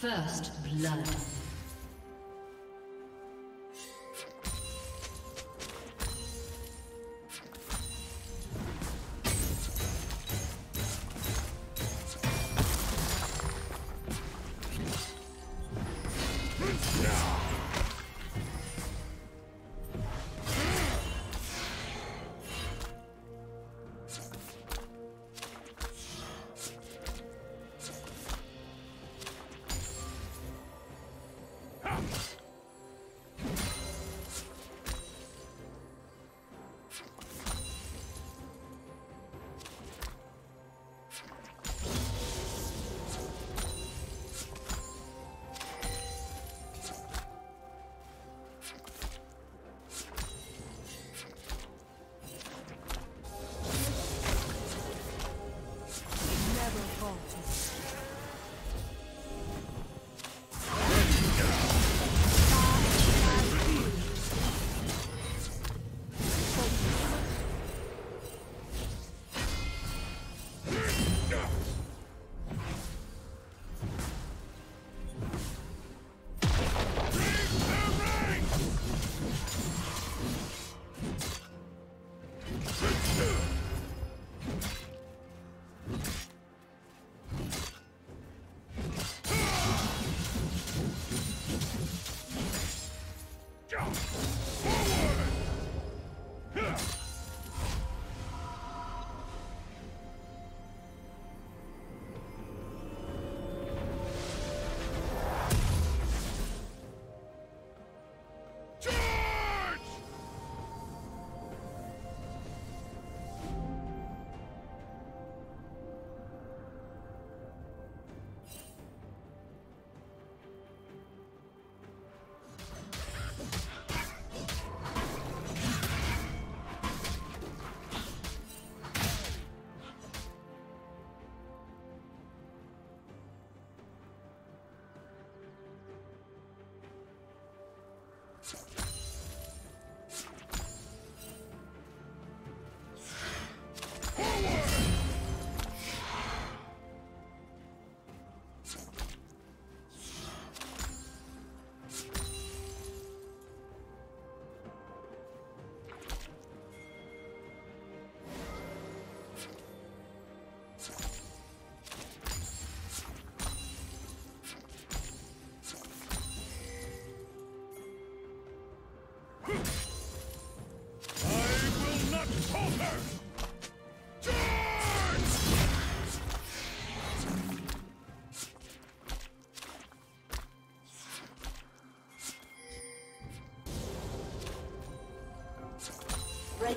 First blood. The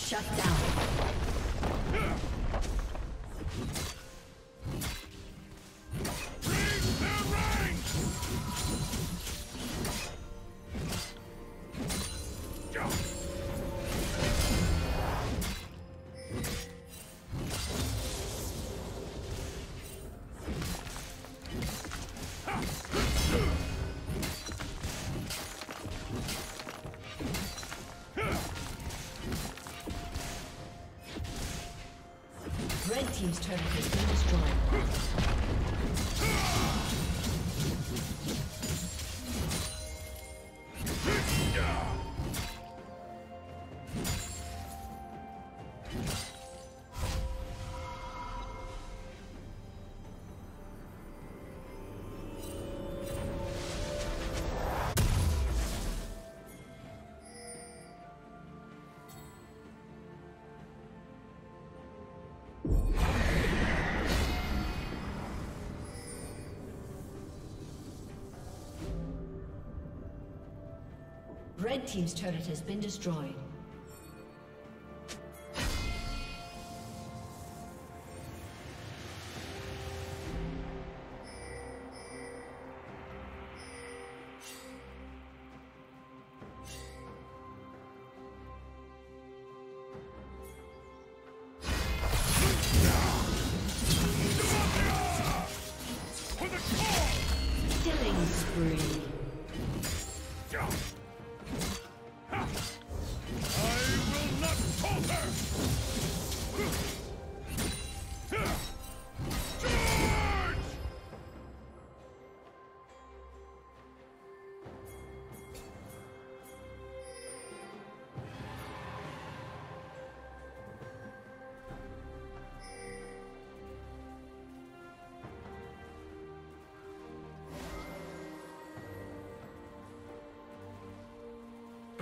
Shut down. Team's turret has been destroyed. Red Team's turret has been destroyed.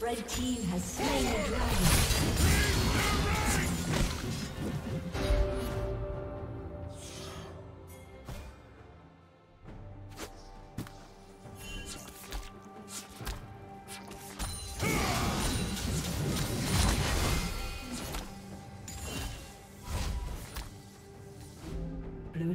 Red Team has slain the dragon. Blue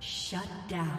Shut down.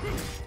Go!